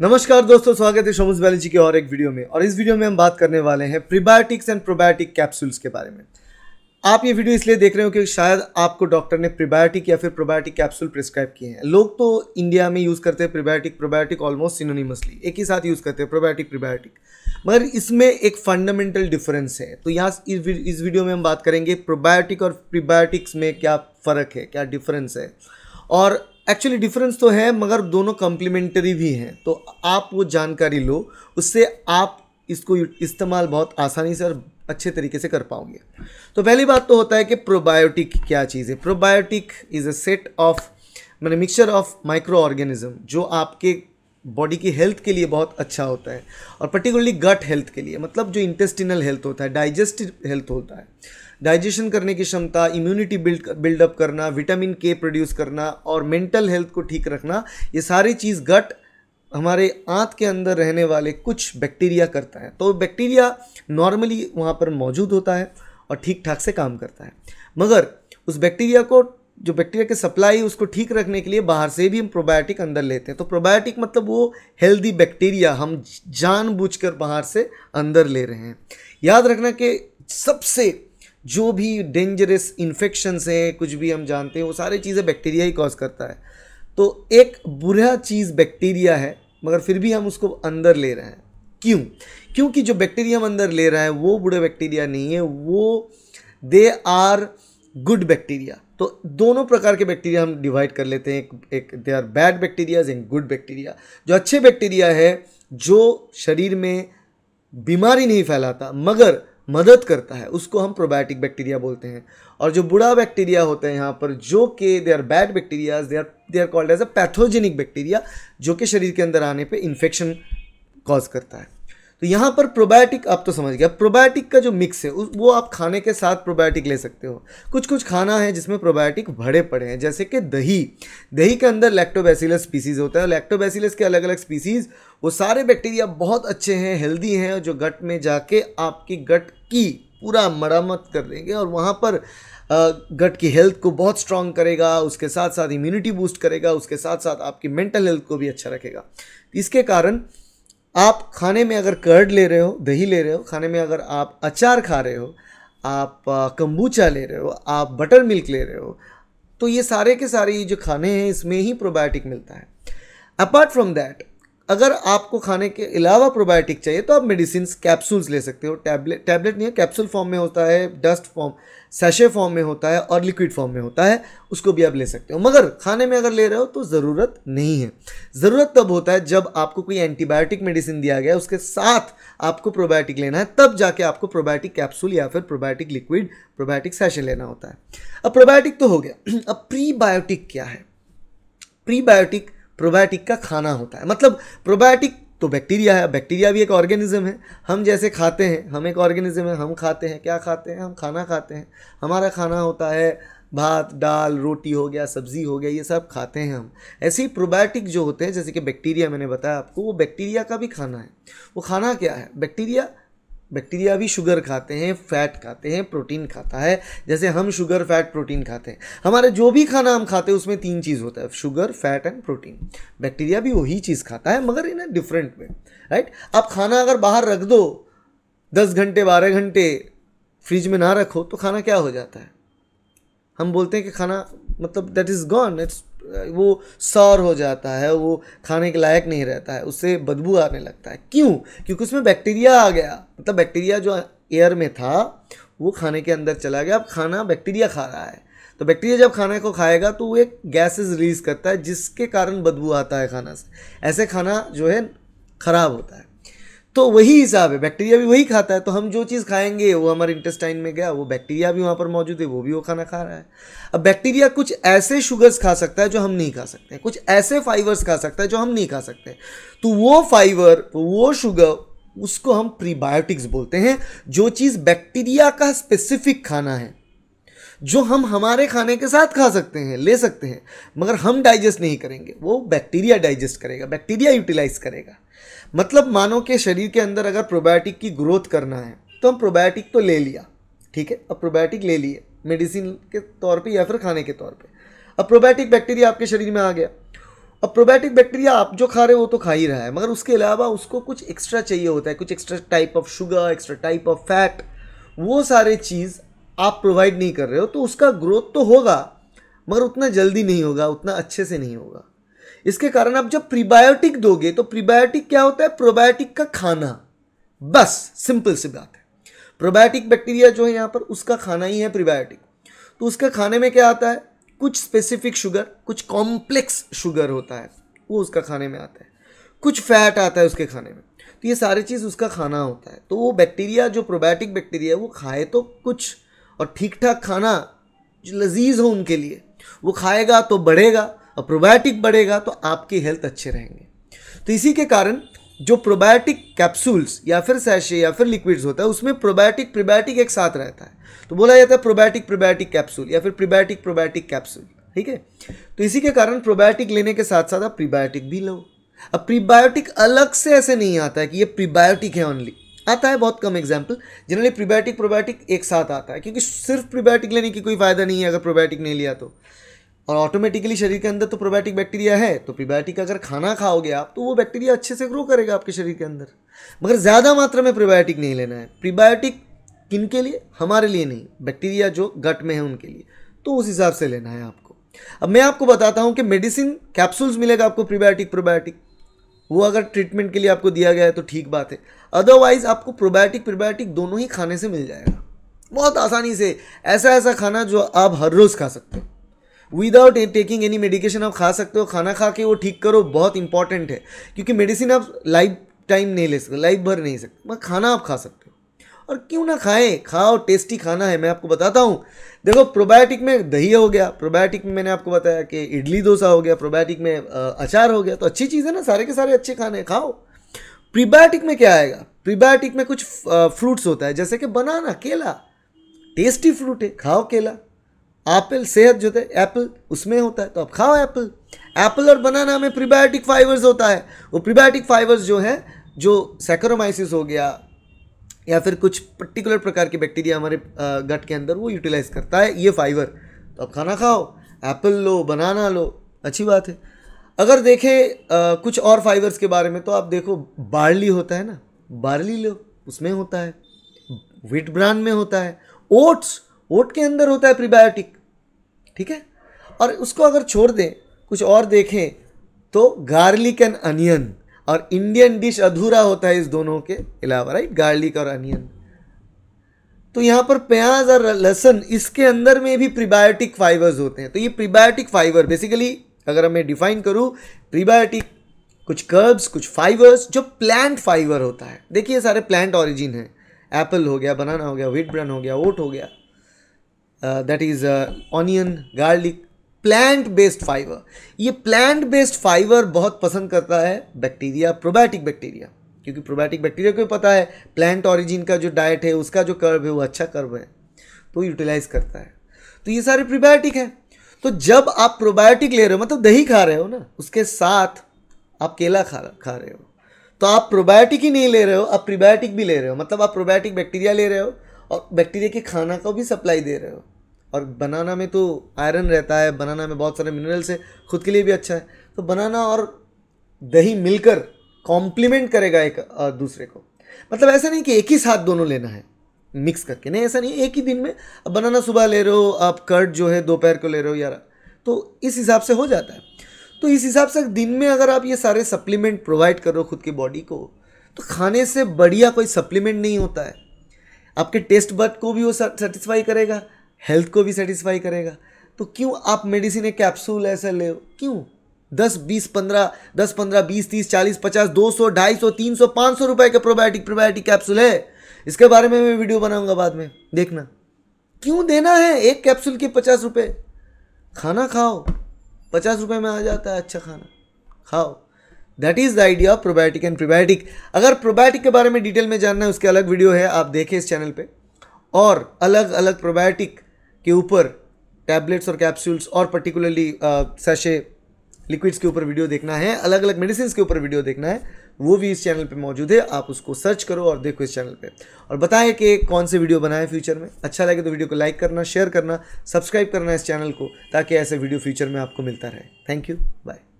नमस्कार दोस्तों, स्वागत है शोमुस बायोलॉजी के और एक वीडियो में। और इस वीडियो में हम बात करने वाले हैं प्रीबायोटिक्स एंड प्रोबायोटिक कैप्सूल्स के बारे में। आप ये वीडियो इसलिए देख रहे हो कि शायद आपको डॉक्टर ने प्रीबायोटिक या फिर प्रोबायोटिक कैप्सूल प्रिस्क्राइब किए हैं। लोग तो इंडिया में यूज़ करते हैं प्रीबायोटिक प्रोबायोटिक ऑलमोस्ट सिनोनिमसली, एक ही साथ यूज़ करते हैं प्रोबायोटिक प्रीबायोटिक, मगर इसमें एक फंडामेंटल डिफरेंस है। तो यहाँ इस वीडियो में हम बात करेंगे प्रोबायोटिक और प्रीबायोटिक्स में क्या फ़र्क है, क्या डिफरेंस है। और एक्चुअली डिफरेंस तो है मगर दोनों कॉम्प्लीमेंट्री भी हैं, तो आप वो जानकारी लो, उससे आप इसको इस्तेमाल बहुत आसानी से और अच्छे तरीके से कर पाओगे। तो पहली बात तो होता है कि प्रोबायोटिक क्या चीज़ है। Probiotic is a set of माने मिक्सचर ऑफ माइक्रो ऑर्गेनिज्म जो आपके बॉडी की हेल्थ के लिए बहुत अच्छा होता है, और पर्टिकुलरली गट हेल्थ के लिए, मतलब जो इंटेस्टिनल हेल्थ होता है, डाइजेस्टिव हेल्थ होता है, डाइजेशन करने की क्षमता, इम्यूनिटी बिल्डअप करना, विटामिन के प्रोड्यूस करना और मेंटल हेल्थ को ठीक रखना, ये सारी चीज़ गट हमारे आंत के अंदर रहने वाले कुछ बैक्टीरिया करता है। तो बैक्टीरिया नॉर्मली वहाँ पर मौजूद होता है और ठीक ठाक से काम करता है, मगर उस बैक्टीरिया को, जो बैक्टीरिया की सप्लाई, उसको ठीक रखने के लिए बाहर से भी हम प्रोबायोटिक अंदर लेते हैं। तो प्रोबायोटिक मतलब वो हेल्दी बैक्टीरिया हम जानबूझकर बाहर से अंदर ले रहे हैं। याद रखना कि सबसे जो भी डेंजरस इन्फेक्शंस हैं, कुछ भी हम जानते हैं, वो सारी चीज़ें बैक्टीरिया ही कॉज करता है। तो एक बुरा चीज़ बैक्टीरिया है, मगर फिर भी हम उसको अंदर ले रहे हैं। क्यों? क्योंकि जो बैक्टीरिया हम अंदर ले रहे हैं वो बुरे बैक्टीरिया नहीं है, वो दे आर गुड बैक्टीरिया। तो दोनों प्रकार के बैक्टीरिया हम डिवाइड कर लेते हैं, एक they are bad bacterias and good bacteria. जो अच्छे बैक्टीरिया है, जो शरीर में बीमारी नहीं फैलाता मगर मदद करता है, उसको हम प्रोबायोटिक बैक्टीरिया बोलते हैं। और जो बुरा बैक्टीरिया होता है यहाँ पर, जो कि they are bad bacterias, they are called as a pathogenic bacteria, जो कि शरीर के अंदर आने पे इन्फेक्शन कॉज करता है। तो यहाँ पर प्रोबायोटिक आप तो समझ गया। प्रोबायोटिक का जो मिक्स है वो आप खाने के साथ प्रोबायोटिक ले सकते हो। कुछ कुछ खाना है जिसमें प्रोबायोटिक भरे पड़े हैं, जैसे कि दही के अंदर लैक्टोबैसिलस स्पीसीज़ होता है। लैक्टोबैसिलस के अलग अलग स्पीसीज़, वो सारे बैक्टीरिया बहुत अच्छे हैं, हेल्दी हैं, जो गट में जाके आपकी गट की पूरा मरम्मत कर देंगे और वहाँ पर गट की हेल्थ को बहुत स्ट्रांग करेगा, उसके साथ साथ इम्यूनिटी बूस्ट करेगा, उसके साथ साथ आपकी मेंटल हेल्थ को भी अच्छा रखेगा। इसके कारण आप खाने में अगर कर्ड ले रहे हो, दही ले रहे हो, खाने में अगर आप अचार खा रहे हो, आप कंबूचा ले रहे हो, आप बटर मिल्क ले रहे हो, तो ये सारे के सारे जो खाने हैं इसमें ही प्रोबायोटिक मिलता है। अपार्ट फ्रॉम दैट, अगर आपको खाने के अलावा प्रोबायोटिक चाहिए तो आप मेडिसिन कैप्सूल्स ले सकते हो। टैबलेट नहीं है, कैप्सूल फॉर्म में होता है, डस्ट फॉर्म, सैशे फॉर्म में होता है और लिक्विड फॉर्म में होता है, उसको भी आप ले सकते हो। मगर खाने में अगर ले रहे हो तो ज़रूरत नहीं है। ज़रूरत तब होता है जब आपको कोई एंटीबायोटिक मेडिसिन दिया गया है, उसके साथ आपको प्रोबायोटिक लेना है, तब जाके आपको प्रोबायोटिक कैप्सूल या फिर प्रोबायोटिक लिक्विड, प्रोबायोटिक सैशे लेना होता है। अब प्रोबायोटिक तो हो गया, अब प्रीबायोटिक क्या है? प्रीबायोटिक प्रोबायोटिक का खाना होता है, मतलब प्रोबायोटिक तो बैक्टीरिया है, बैक्टीरिया भी एक ऑर्गेनिज्म है, हम जैसे खाते हैं, हम एक ऑर्गेनिज्म है, हम खाते हैं, क्या खाते हैं, हम खाना खाते हैं। हमारा खाना होता है भात, दाल, रोटी हो गया, सब्जी हो गया, ये सब खाते हैं हम। ऐसे ही प्रोबायोटिक जो होते हैं, जैसे कि बैक्टीरिया मैंने बताया आपको, वो बैक्टीरिया का भी खाना है। वो खाना क्या है? बैक्टीरिया भी शुगर खाते हैं, फैट खाते हैं, प्रोटीन खाता है, जैसे हम शुगर, फैट, प्रोटीन खाते हैं। हमारे जो भी खाना हम खाते हैं उसमें तीन चीज़ होता है, sugar, fat and protein. Bacteria भी वही चीज़ खाता है मगर इन अ डिफरेंट वे, राइट। आप खाना अगर बाहर रख दो 10 घंटे 12 घंटे, फ्रिज में ना रखो, तो खाना क्या हो जाता है? हम बोलते हैं कि खाना मतलब दैट इज़ गॉन, इट्स, वो सौर हो जाता है, वो खाने के लायक नहीं रहता है, उससे बदबू आने लगता है। क्यों? क्योंकि उसमें बैक्टीरिया आ गया, मतलब बैक्टीरिया जो एयर में था वो खाने के अंदर चला गया। अब खाना बैक्टीरिया खा रहा है, तो बैक्टीरिया जब खाने को खाएगा तो वो एक गैसेस रिलीज़ करता है जिसके कारण बदबू आता है खाना से। ऐसे खाना जो है ख़राब होता है। तो वही हिसाब है, बैक्टीरिया भी वही खाता है, तो हम जो चीज़ खाएंगे वो हमारे इंटेस्टाइन में गया, वो बैक्टीरिया भी वहाँ पर मौजूद है, वो भी वो खाना खा रहा है। अब बैक्टीरिया कुछ ऐसे शुगर्स खा सकता है जो हम नहीं खा सकते, कुछ ऐसे फाइबर्स खा सकता है जो हम नहीं खा सकते। तो वो फाइबर, वो शुगर, उसको हम प्रीबायोटिक्स बोलते हैं। जो चीज़ बैक्टीरिया का स्पेसिफिक खाना है, जो हम हमारे खाने के साथ खा सकते हैं, ले सकते हैं, मगर हम डाइजेस्ट नहीं करेंगे, वो बैक्टीरिया डाइजेस्ट करेगा, बैक्टीरिया यूटिलाइज करेगा। मतलब मानो कि शरीर के अंदर अगर प्रोबायोटिक की ग्रोथ करना है तो हम प्रोबायोटिक तो ले लिया, ठीक है, अब प्रोबायोटिक ले लिए मेडिसिन के तौर पे या फिर खाने के तौर पे। अब प्रोबायोटिक बैक्टीरिया आपके शरीर में आ गया, अब प्रोबायोटिक बैक्टीरिया आप जो खा रहे हो वो तो खा ही रहा है, मगर उसके अलावा उसको कुछ एक्स्ट्रा चाहिए होता है, कुछ extra type of sugar, extra type of fat, वो सारे चीज़ आप प्रोवाइड नहीं कर रहे हो, तो उसका ग्रोथ तो होगा मगर उतना जल्दी नहीं होगा, उतना अच्छे से नहीं होगा। इसके कारण आप जब प्रीबायोटिक दोगे तो प्रीबायोटिक क्या होता है, प्रोबायोटिक का खाना, बस सिंपल सी बात है। प्रोबायोटिक बैक्टीरिया जो है यहाँ पर उसका खाना ही है प्रीबायोटिक, तो उसका खाने में क्या आता है, कुछ स्पेसिफिक शुगर, कुछ कॉम्प्लेक्स शुगर होता है वो उसका खाने में आता है, कुछ फैट आता है उसके खाने में, तो ये सारी चीज़ उसका खाना होता है। तो वो बैक्टीरिया जो प्रोबायोटिक बैक्टीरिया है वो खाए तो कुछ और ठीक ठाक खाना जो लजीज हो उनके लिए वो खाएगा तो बढ़ेगा, और प्रोबायोटिक बढ़ेगा तो आपकी हेल्थ अच्छे रहेंगे। तो इसी के कारण जो प्रोबायोटिक कैप्सूल्स या फिर सैशे या फिर लिक्विड्स होता है उसमें प्रोबायोटिक प्रीबायोटिक एक साथ रहता है, तो बोला जाता है प्रोबायोटिक प्रीबायोटिक कैप्सूल या फिर प्रीबायोटिक प्रोबायोटिक कैप्सूल, ठीक है। तो इसी के कारण प्रोबायोटिक लेने के साथ साथ आप प्रीबायोटिक भी लो। अब प्रीबायोटिक अलग से ऐसे नहीं आता है कि ये प्रीबायोटिक है ओनली, आता है बहुत कम एग्जाम्पल, जनरली प्रीबायोटिक प्रोबायोटिक एक साथ आता है, क्योंकि सिर्फ प्रीबायोटिक लेने की कोई फ़ायदा नहीं है अगर प्रोबायोटिक नहीं लिया तो, और ऑटोमेटिकली शरीर के अंदर तो प्रोबायोटिक बैक्टीरिया है, तो प्रीबायोटिक अगर खाना खाओगे आप तो वो बैक्टीरिया अच्छे से ग्रो करेगा आपके शरीर के अंदर, मगर ज़्यादा मात्रा में प्रोबायोटिक नहीं लेना है। प्रीबायोटिक किन के लिए, हमारे लिए नहीं, बैक्टीरिया जो गट में है उनके लिए, तो उस हिसाब से लेना है आपको। अब मैं आपको बताता हूँ कि मेडिसिन कैप्सूल्स मिलेगा आपको प्रीबायोटिक प्रोबायोटिक, वो अगर ट्रीटमेंट के लिए आपको दिया गया है तो ठीक बात है, अदरवाइज़ आपको प्रोबायोटिक प्रीबायोटिक दोनों ही खाने से मिल जाएगा बहुत आसानी से, ऐसा ऐसा खाना जो आप हर रोज़ खा सकते हो विदाउट टेकिंग एनी मेडिकेशन, आप खा सकते हो, खाना खा के वो ठीक करो, बहुत इंपॉर्टेंट है, क्योंकि मेडिसिन आप लाइफ टाइम नहीं ले सकते, लाइफ भर नहीं सकते, मगर खाना आप खा सकते हो, और क्यों ना खाएं, खाओ, टेस्टी खाना है। मैं आपको बताता हूँ, देखो प्रोबायोटिक में दही हो गया, प्रोबायोटिक में मैंने आपको बताया कि इडली डोसा हो गया, प्रोबायोटिक में अचार हो गया, तो अच्छी चीज़ है ना, सारे के सारे अच्छे खाने खाओ। प्रीबायोटिक में क्या आएगा, प्रीबायोटिक में कुछ फ्रूट्स होता है जैसे कि बनाना, केला टेस्टी फ्रूट है, खाओ केला, एप्पल सेहत जो है एप्पल उसमें होता है तो आप खाओ एप्पल, एप्पल और बनाना में प्रीबायोटिक फाइबर्स होता है, वो प्रीबायोटिक फाइबर्स जो है जो सैक्रोमाइसिस हो गया या फिर कुछ पर्टिकुलर प्रकार के बैक्टीरिया हमारे गट के अंदर वो यूटिलाइज करता है ये फाइबर, तो आप खाना खाओ, एप्पल लो, बनाना लो, अच्छी बात है। अगर देखें कुछ और फाइबर्स के बारे में तो आप देखो बार्ली होता है ना, बार्ली लो उसमें होता है, व्हीट ब्रान में होता है, ओट्स, ओट के अंदर होता है प्रीबायोटिक, ठीक है। और उसको अगर छोड़ दें कुछ और देखें तो गार्लिक एंड अनियन, और इंडियन डिश अधूरा होता है इस दोनों के अलावा, राइट, गार्लिक और अनियन, तो यहाँ पर प्याज और लहसुन इसके अंदर में भी प्रीबायोटिक फाइबर्स होते हैं। तो ये प्रीबायोटिक फाइबर बेसिकली अगर मैं डिफाइन करूँ, प्रीबायोटिक कुछ कर्ब्स, कुछ फाइबर्स जो प्लांट फाइबर होता है, देखिए सारे प्लांट ऑरिजिन है, एप्पल हो गया, बनाना हो गया, व्हीट ब्रान हो गया, ओट हो गया, that is onion, garlic, plant based fibre, ये प्लांट बेस्ड फाइबर बहुत पसंद करता है बैक्टीरिया, प्रोबायोटिक बैक्टीरिया, क्योंकि प्रोबायोटिक बैक्टीरिया को पता है प्लांट ऑरिजिन का जो डाइट है उसका जो कर्व है वो अच्छा कर्व है तो यूटिलाइज करता है, तो ये सारे प्रीबायोटिक हैं। तो जब आप प्रोबायोटिक ले रहे हो, मतलब दही खा रहे हो ना, उसके साथ आप केला खा रहे हो, तो आप प्रोबायोटिक ही नहीं ले रहे हो, आप प्रीबायोटिक भी ले रहे हो, मतलब आप प्रोबायोटिक बैक्टीरिया ले रहे हो और बैक्टीरिया के खाना को भी सप्लाई दे रहे हो। और बनाना में तो आयरन रहता है, बनाना में बहुत सारे मिनरल्स है, खुद के लिए भी अच्छा है, तो बनाना और दही मिलकर कॉम्प्लीमेंट करेगा एक दूसरे को, मतलब ऐसा नहीं कि एक ही साथ दोनों लेना है मिक्स करके, नहीं ऐसा नहीं, एक ही दिन में अब बनाना सुबह ले रहे हो आप, कर्ड जो है दोपहर को ले रहे हो यार, तो इस हिसाब से हो जाता है। तो इस हिसाब से दिन में अगर आप ये सारे सप्लीमेंट प्रोवाइड कर रहे हो खुद की बॉडी को, तो खाने से बढ़िया कोई सप्लीमेंट नहीं होता है, आपके टेस्ट बड को भी वो सेटिस्फाई करेगा, हेल्थ को भी सेटिस्फाई करेगा, तो क्यों आप मेडिसिन एक कैप्सूल ऐसा ले, क्यों 10, 20, 15, 10, 15, 20, 30, 40, 50, 200, 250, 300, 500 रुपए के प्रोबायोटिक प्रीबायोटिक कैप्सूल है, इसके बारे में मैं वीडियो बनाऊंगा बाद में, देखना क्यों देना है, एक कैप्सूल के 50 रुपये, खाना खाओ 50 रुपये में आ जाता है अच्छा खाना, खाओ, that is the idea of probiotic and prebiotic. अगर प्रोबायोटिक के बारे में डिटेल में जानना है उसके अलग वीडियो है, आप देखें इस चैनल पर, और अलग अलग प्रोबायोटिक के ऊपर टैबलेट्स और कैप्सूल्स और पर्टिकुलरली सैशे लिक्विड्स के ऊपर वीडियो देखना है, अलग अलग मेडिसिन के ऊपर वीडियो देखना है, वो भी इस चैनल पे मौजूद है, आप उसको सर्च करो और देखो इस चैनल पे, और बताएं कि कौन से वीडियो बनाएं फ्यूचर में। अच्छा लगे तो वीडियो को लाइक करना, शेयर करना, सब्सक्राइब करना इस चैनल को, ताकि ऐसे वीडियो फ्यूचर में आपको मिलता रहे। Thank you, bye.